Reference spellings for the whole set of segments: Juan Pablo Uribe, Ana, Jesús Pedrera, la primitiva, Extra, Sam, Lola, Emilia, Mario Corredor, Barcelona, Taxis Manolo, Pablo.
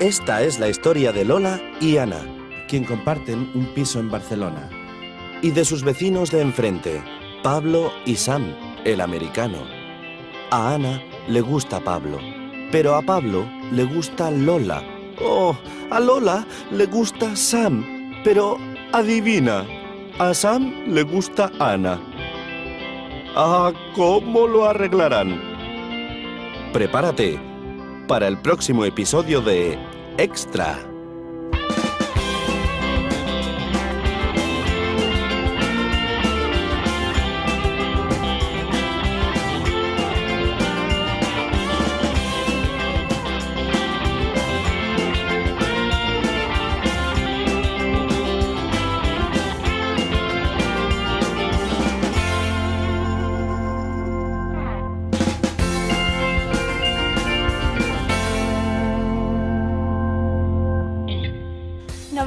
Esta es la historia de Lola y Ana, quien comparten un piso en Barcelona, y de sus vecinos de enfrente, Pablo y Sam, el americano. A Ana le gusta Pablo, pero a Pablo le gusta Lola. Oh, a Lola le gusta Sam, pero adivina, a Sam le gusta Ana. Ah, ¿cómo lo arreglarán? Prepárate para el próximo episodio de Extra.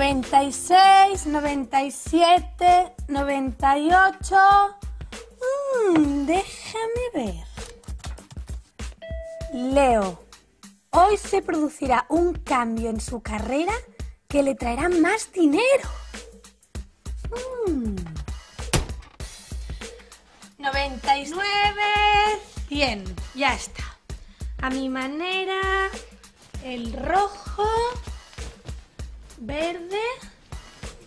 ...96, 97, 98... déjame ver. Leo, hoy se producirá un cambio en su carrera que le traerá más dinero. 99, 100, ya está. A mi manera, el rojo, verde,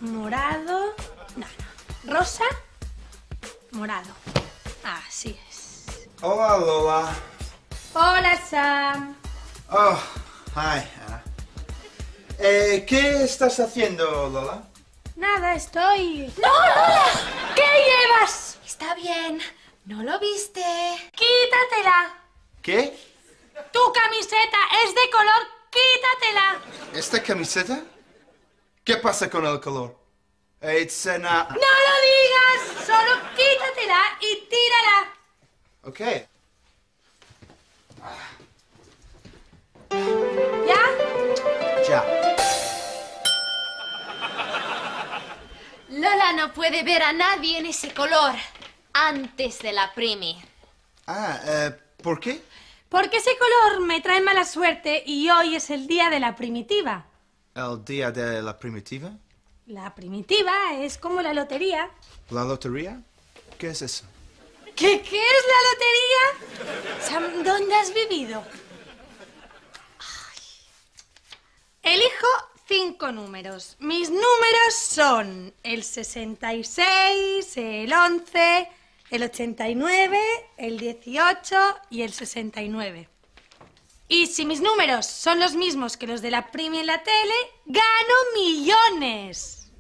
morado, no, rosa, morado. Así es. Hola, Lola. Hola, Sam. Oh, hi, Ana. ¿Qué estás haciendo, Lola? Nada, estoy... ¡No, Lola! ¿Qué llevas? Está bien, no lo viste. ¡Quítatela! ¿Qué? Tu camiseta es de color, quítatela. ¿Esta camiseta? ¿Qué pasa con el color? ¡No lo digas! Solo quítatela y tírala. Ok. ¿Ya? Ya. Lola no puede ver a nadie en ese color antes de la primi. ¿Por qué? Porque ese color me trae mala suerte y hoy es el día de la primitiva. ¿El día de la primitiva? La primitiva es como la lotería. ¿La lotería? ¿Qué es eso? ¿Qué es la lotería? Sam, ¿dónde has vivido? Ay. Elijo 5 números. Mis números son el 66, el 11, el 89, el 18 y el 69. Y si mis números son los mismos que los de la primi en la tele, ¡gano millones!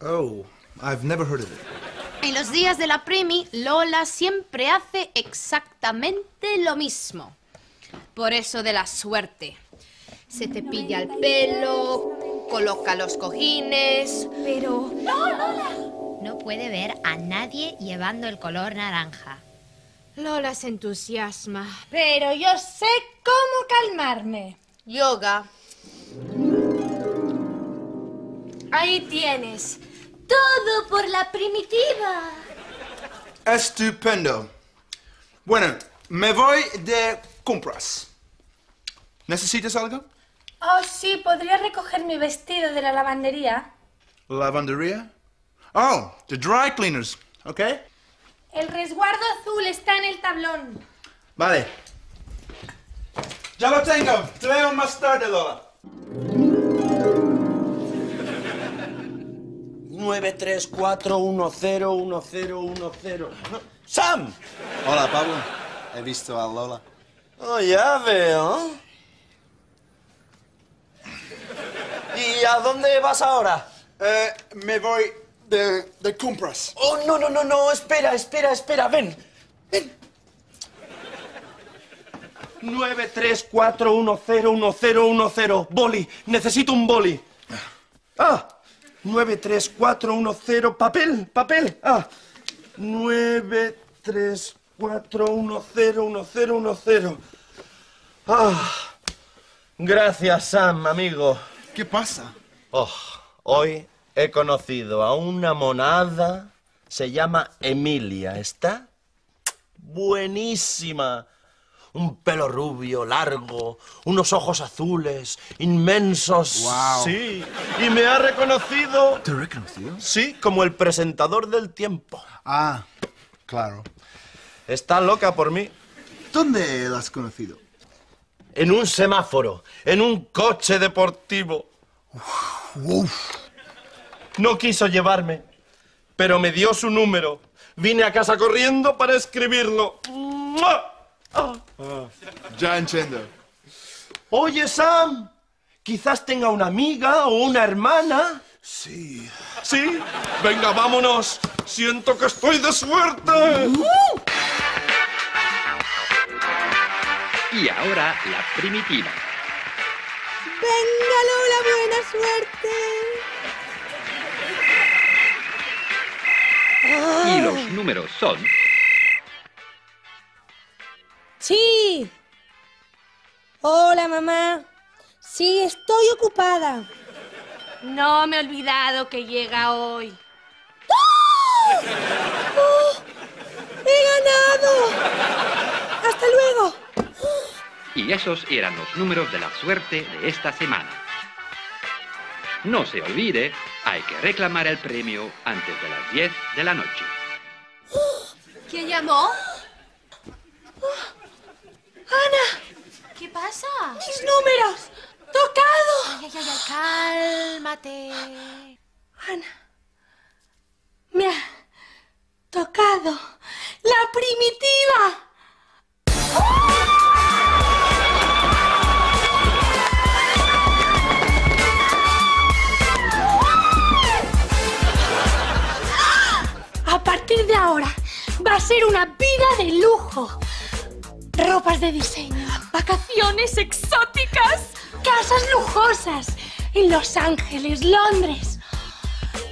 Oh, I've never heard of it. En los días de la primi, Lola siempre hace exactamente lo mismo. Por eso de la suerte. Se cepilla el pelo, coloca los cojines... Pero... ¡No, Lola! No puede ver a nadie llevando el color naranja. Lola se entusiasma. Pero yo sé cómo calmarme. Yoga. Ahí tienes. Todo por la primitiva. Estupendo. Bueno, me voy de compras. ¿Necesitas algo? Oh, sí. ¿Podría recoger mi vestido de la lavandería? ¿Lavandería? Oh, the dry cleaners. ¿Ok? El resguardo azul está en el tablón. Vale. Ya lo tengo. Te veo más tarde, Lola. 934101010. ¡Sam! Hola, Pablo. He visto a Lola. Oh, ya veo. ¿Y a dónde vas ahora? Me voy... De compras. Oh, no, espera, ven. 934101010, boli, necesito un boli. 93410, papel. 934101010. Gracias, Sam, amigo. ¿Qué pasa? Oh, hoy... he conocido a una monada, se llama Emilia, está buenísima. Un pelo rubio, largo, unos ojos azules, inmensos. Wow. Sí, y me ha reconocido. ¿Te he reconocido? Sí, como el presentador del tiempo. Ah, claro. Está loca por mí. ¿Dónde la has conocido? En un semáforo, en un coche deportivo. Uf. No quiso llevarme, pero me dio su número. Vine a casa corriendo para escribirlo. Ya entiendo. Oye, Sam, quizás tenga una amiga o una hermana. Sí. ¿Sí? Venga, vámonos. Siento que estoy de suerte. Y ahora, la primitiva. Venga, Lola, buena suerte. Y los números son... Sí. Hola, mamá. Sí, estoy ocupada. No me he olvidado que llega hoy. ¡Oh! ¡Oh! ¡He ganado! ¡Hasta luego! Y esos eran los números de la suerte de esta semana. No se olvide, hay que reclamar el premio antes de las 10 de la noche. ¿Quién llamó? ¡Ana! ¿Qué pasa? ¡Mis números! ¡Tocado! Ay, ay, ay, cálmate. Ana, me ha tocado la primitiva. A partir de ahora va a ser una vida de lujo. Ropas de diseño, vacaciones exóticas, casas lujosas en Los Ángeles, Londres,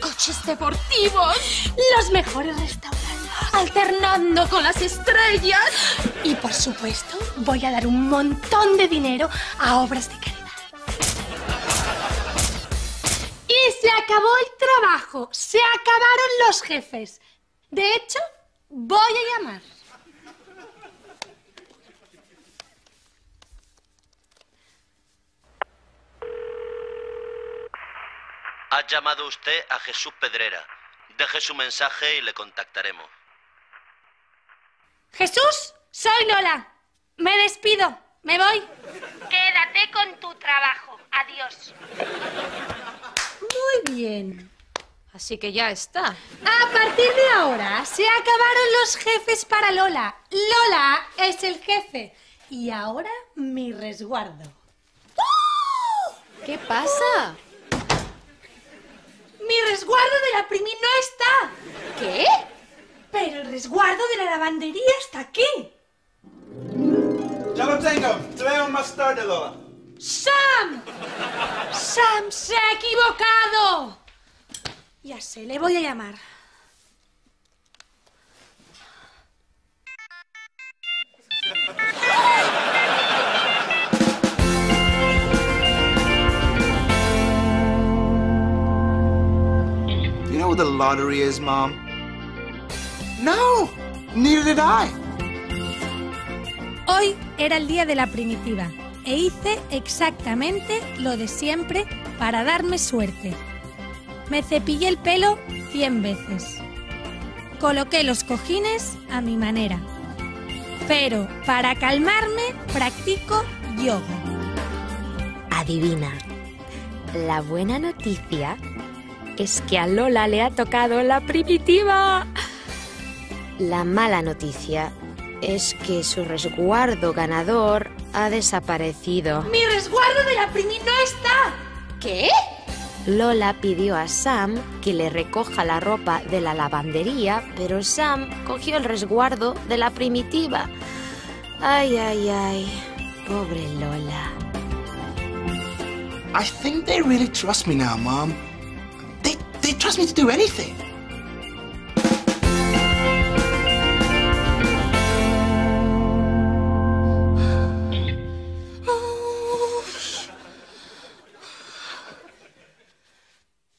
coches deportivos, los mejores restaurantes, alternando con las estrellas. Y por supuesto, voy a dar un montón de dinero a obras de caridad. Y se acabó el trabajo, se acabaron los jefes. De hecho, voy a llamar. Ha llamado usted a Jesús Pedrera. Deje su mensaje y le contactaremos. Jesús, soy Lola. Me despido. Me voy. Quédate con tu trabajo. Adiós. Muy bien. Así que ya está. A partir de ahora se acabaron los jefes para Lola. Lola es el jefe. Y ahora mi resguardo. ¿Qué pasa? Mi resguardo de la primi no está. ¿Qué? Pero el resguardo de la lavandería está aquí. Ya lo tengo. Te veo más tarde, Lola. ¡Sam! ¡Sam se ha equivocado! Ya sé, le voy a llamar. What the lottery is, Mom? No, neither did I. Hoy era el día de la primitiva e hice exactamente lo de siempre para darme suerte. Me cepillé el pelo 100 veces. Coloqué los cojines a mi manera. Pero para calmarme practico yoga. Adivina, la buena noticia es que a Lola le ha tocado la primitiva. La mala noticia es que su resguardo ganador ha desaparecido. ¡Mi resguardo de la primi no está! ¿Qué? Lola pidió a Sam que le recoja la ropa de la lavandería, pero Sam cogió el resguardo de la primitiva. Ay, ay, ay. Pobre Lola. I think they really trust me now, Mom. They trust me to do anything.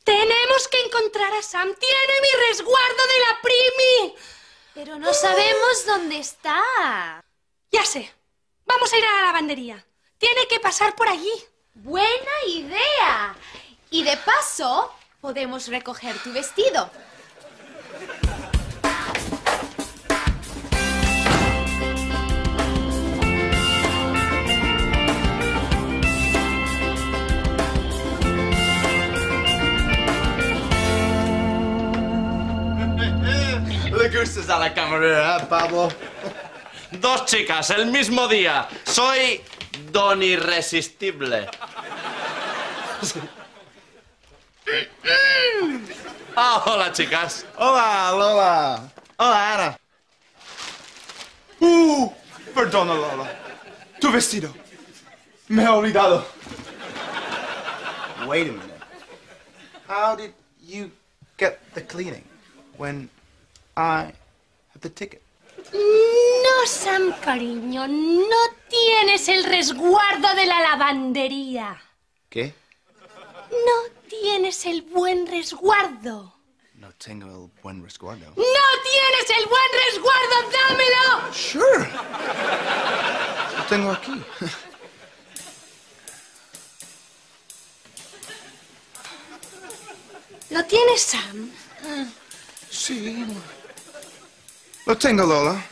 Tenemos que encontrar a Sam. Tiene mi resguardo de la primi. Pero no sabemos dónde está. Ya sé. Vamos a ir a la lavandería. Tiene que pasar por allí. ¡Buena idea! Y de paso, podemos recoger tu vestido. Le gustas a la camarera, ¿eh, Pablo? Dos chicas, el mismo día. Soy don irresistible. Ah, hola, chicas. Hola, Lola. Hola, Ana. Perdona, Lola. Tu vestido. Me he olvidado. Wait a minute. How did you get the cleaning when I have the ticket? No, Sam, cariño, no tienes el resguardo de la lavandería. ¿Qué? No tienes el buen resguardo. No tengo el buen resguardo. ¡No tienes el buen resguardo! ¡Dámelo! Sure. Lo tengo aquí. ¿Lo tienes, Sam? Sí. Lo tengo, Lola.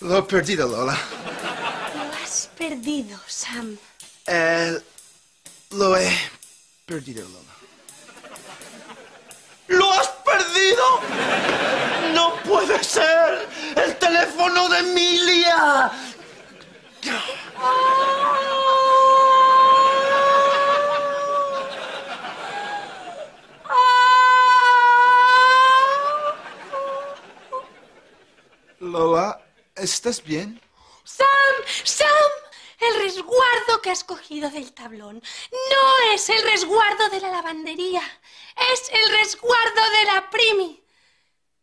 Lo he perdido, Lola. Lo has perdido, Sam. Lo he perdido, Lola. ¿Lo has perdido? ¡No puede ser! ¡El teléfono de Emilia! Lola, ¿estás bien? ¡Sam! ¡Sam! El resguardo que has cogido del tablón no es el resguardo de la lavandería. Es el resguardo de la primi.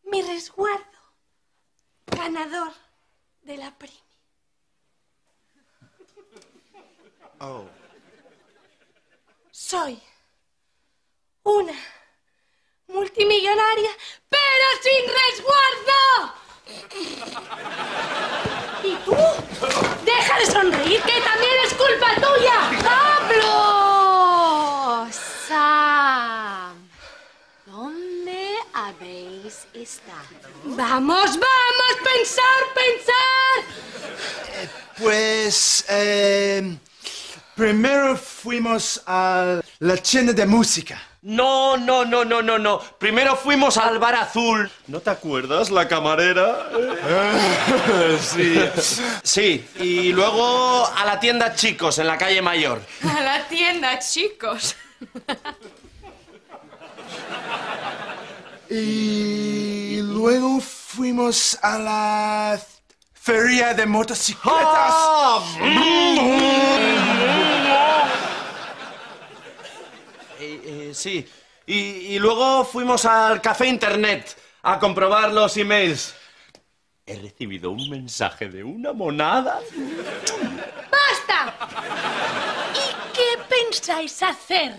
Mi resguardo. Ganador de la primi. Oh. Soy una multimillonaria, pero sin resguardo. ¿Y tú? ¡Deja de sonreír, que también es culpa tuya! ¡Pablo! Sam, ¿dónde habéis estado? ¡Vamos, vamos! ¡Pensar, pensar! Primero fuimos a la tienda de música. No. Primero fuimos al bar azul. ¿No te acuerdas, la camarera? Sí. Sí, y luego a la tienda Chicos, en la calle Mayor. A la tienda Chicos. Y luego fuimos a la feria de motocicletas. ¡Oh! Sí, y luego fuimos al café internet a comprobar los emails. He recibido un mensaje de una monada. ¡Basta! ¿Y qué pensáis hacer?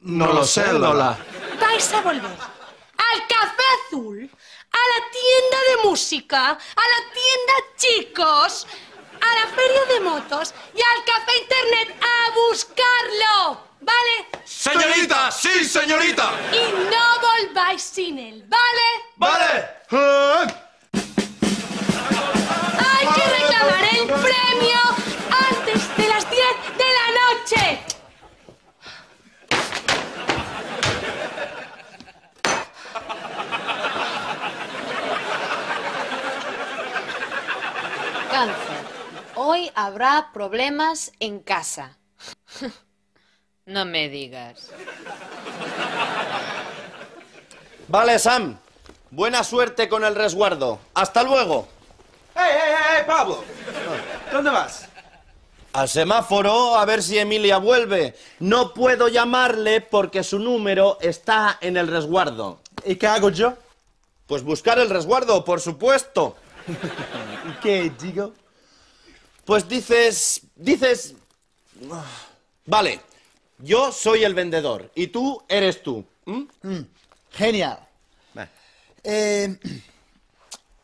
No lo sé, Lola. Vais a volver al café azul, a la tienda de música, a la tienda Chicos, a la feria de motos y al café internet a buscarlo. ¿Vale? ¡Señorita! ¡Sí, señorita! Y no volváis sin él, ¿vale? ¡Vale! ¡Hay que reclamar el premio antes de las 10 de la noche! Cáncer, hoy habrá problemas en casa. No me digas. Vale, Sam. Buena suerte con el resguardo. ¡Hasta luego! ¡Hey, Pablo! ¿Dónde vas? Al semáforo, a ver si Emilia vuelve. No puedo llamarle porque su número está en el resguardo. ¿Y qué hago yo? Pues buscar el resguardo, por supuesto. ¿Y qué digo? Pues dices... Vale. Yo soy el vendedor y tú eres tú. Genial.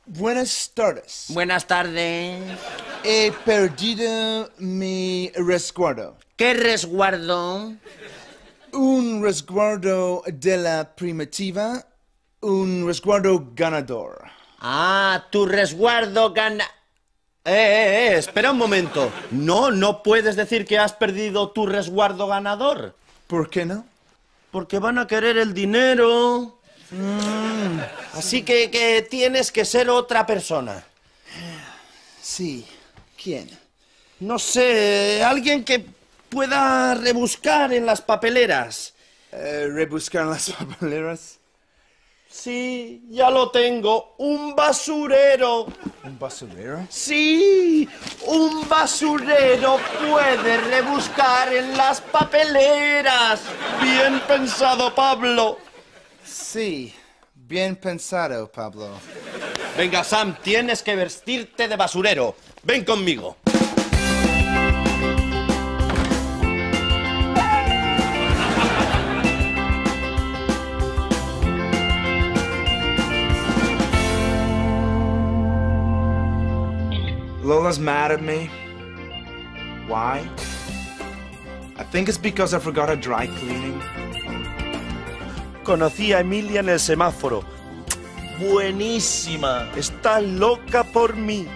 Buenas tardes. Buenas tardes. He perdido mi resguardo. ¿Qué resguardo? Un resguardo de la primitiva, un resguardo ganador. Ah, tu resguardo gana... espera un momento. No, no puedes decir que has perdido tu resguardo ganador. ¿Por qué no? Porque van a querer el dinero. Así que tienes que ser otra persona. Sí. ¿Quién? No sé, alguien que pueda rebuscar en las papeleras. ¿Rebuscar en las papeleras? Sí, ya lo tengo. ¡Un basurero! ¿Un basurero? Sí, un basurero puede rebuscar en las papeleras. Bien pensado, Pablo. Sí, bien pensado, Pablo. Venga, Sam, tienes que vestirte de basurero. Ven conmigo. Lola's mad at me. Why? I think it's because I forgot her dry cleaning. Conocí a Emilia en el semáforo. Buenísima. Está loca por mí.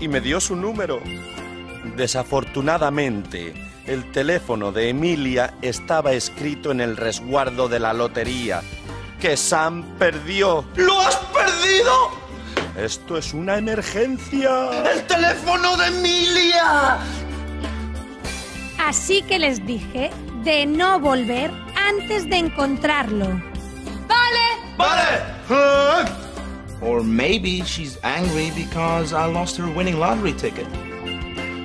Y me dio su número. Desafortunadamente, el teléfono de Emilia estaba escrito en el resguardo de la lotería, que Sam perdió. ¿Lo has perdido? Esto es una emergencia. ¡El teléfono de Emilia! Así que les dije de no volver antes de encontrarlo. ¡Vale! ¡Vale! Or maybe she's angry because I lost her winning lottery ticket.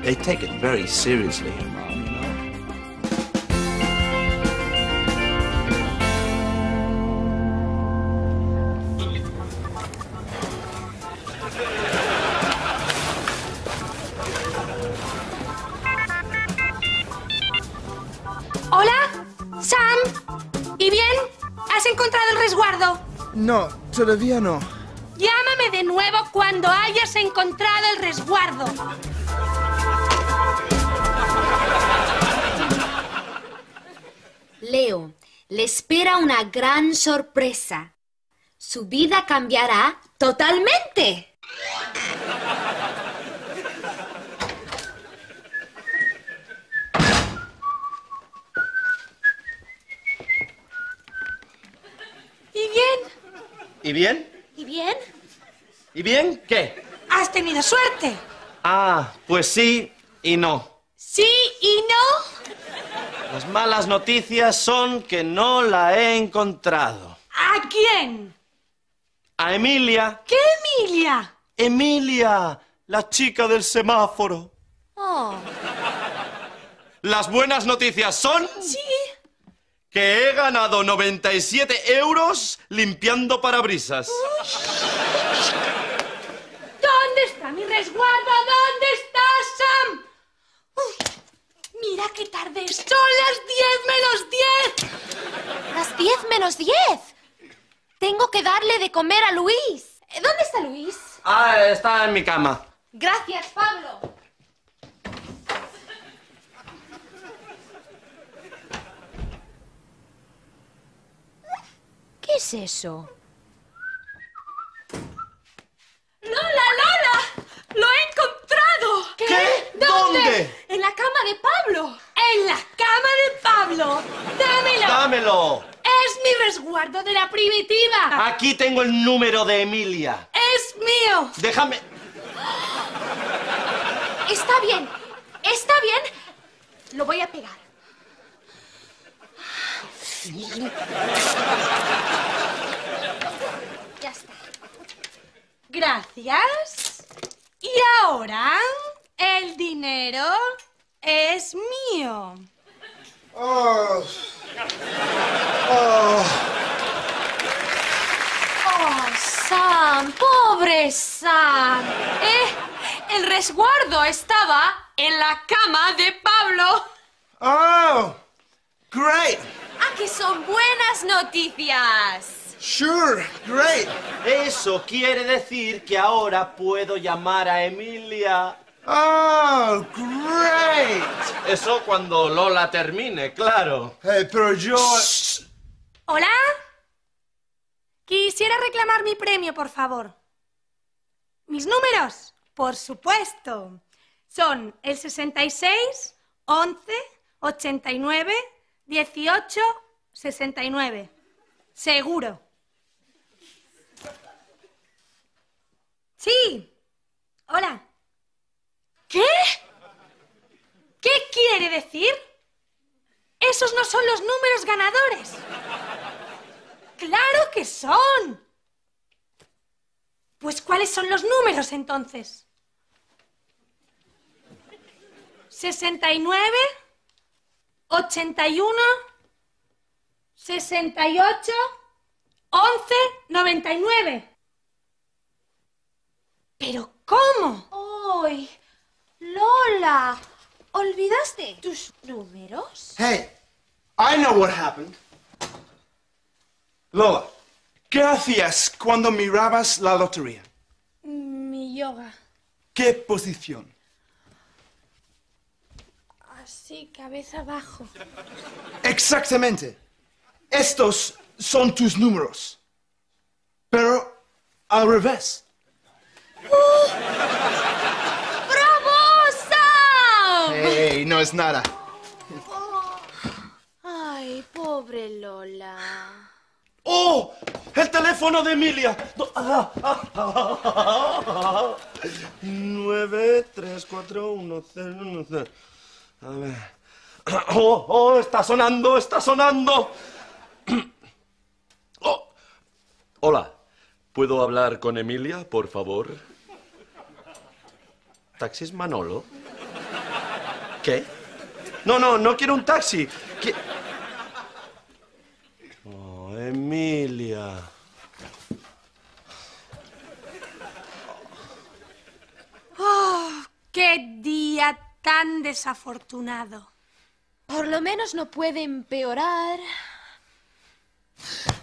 They take it very seriously, her mom, you know. Hola, Sam. ¿Y bien? ¿Has encontrado el resguardo? No, todavía no. Llámame de nuevo cuando hayas encontrado el resguardo. Leo, le espera una gran sorpresa. Su vida cambiará totalmente. ¿Y bien? ¿Y bien? ¿Y bien? ¿Y bien qué? ¿Has tenido suerte? Ah, pues sí y no. ¿Sí y no? Las malas noticias son que no la he encontrado. ¿A quién? A Emilia. ¿Qué Emilia? Emilia, la chica del semáforo. Oh. Las buenas noticias son... Sí. Que he ganado 97 euros limpiando parabrisas. Uy. ¿Dónde está mi resguardo? ¿Dónde está Sam? Uy, mira qué tarde es. Son las 10 menos 10. ¿Las 10 menos 10? Tengo que darle de comer a Luis. ¿Dónde está Luis? Ah, está en mi cama. Gracias, Pablo. ¿Qué es eso? ¡Lola, Lola! ¡Lo he encontrado! ¿Qué? ¿Dónde? En la cama de Pablo. ¡En la cama de Pablo! ¡Dámelo! ¡Dámelo! ¡Es mi resguardo de la primitiva! Aquí tengo el número de Emilia. ¡Es mío! ¡Déjame! Está bien, está bien. Lo voy a pegar. Ya está. Gracias. Y ahora el dinero es mío. Oh. Oh. Oh, Sam, pobre Sam. El resguardo estaba en la cama de Pablo. Oh, great. ¡Ah, que son buenas noticias! Sure, great. Eso quiere decir que ahora puedo llamar a Emilia. Oh, great. Eso cuando Lola termine, claro. Pero yo... Shh. ¿Hola? Quisiera reclamar mi premio, por favor. ¿Mis números? Por supuesto. Son el 66, 11, 89, 18, 69. Seguro. Sí. Hola. ¿Qué? ¿Qué quiere decir? Esos no son los números ganadores. ¡Claro que son! Pues, ¿cuáles son los números, entonces? 69, 81, 68, 11, 99. ¿Pero cómo? ¡Ay! Lola, ¿olvidaste tus números? Hey, I know what happened. Lola, ¿qué hacías cuando mirabas la lotería? Mi yoga. ¿Qué posición? Así, cabeza abajo. Exactamente. Estos son tus números. Pero al revés. Hey, no es nada. Ay, pobre Lola. ¡Oh! ¡El teléfono de Emilia! 9341010. A ver. ¡Oh! ¡Está sonando! ¡Está sonando! Oh. Hola. ¿Puedo hablar con Emilia, por favor? ¿Taxis Manolo? ¿Qué? No, no, no quiero un taxi. Oh, Emilia. Oh, qué día tan desafortunado. Por lo menos no puede empeorar.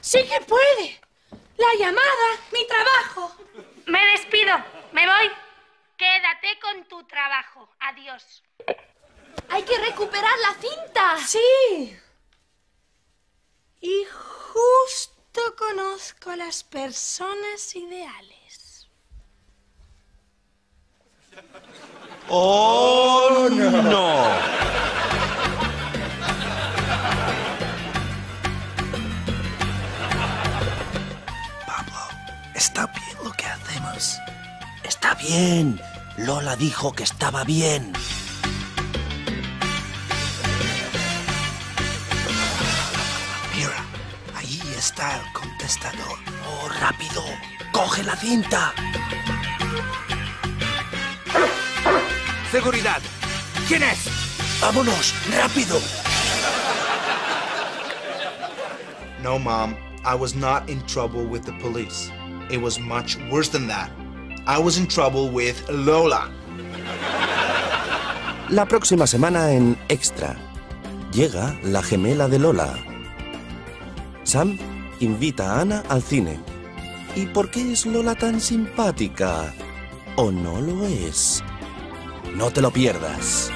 ¡Sí que puede! ¡La llamada! ¡Mi trabajo! Me despido. Me voy. Quédate con tu trabajo. Adiós. ¡Hay que recuperar la cinta! ¡Sí! Y justo conozco a las personas ideales. ¡Oh, no! Pablo, ¿está bien lo que hacemos? ¡Está bien! Lola dijo que estaba bien. Está el contestador. ¡Oh, rápido! ¡Coge la cinta! ¡Seguridad! ¿Quién es? ¡Vámonos! ¡Rápido! No, Mom. I was not in trouble with the police. It was much worse than that. I was in trouble with Lola. La próxima semana en Extra. Llega la gemela de Lola. Sam invita a Ana al cine. ¿Y por qué es Lola tan simpática? ¿O no lo es? No te lo pierdas.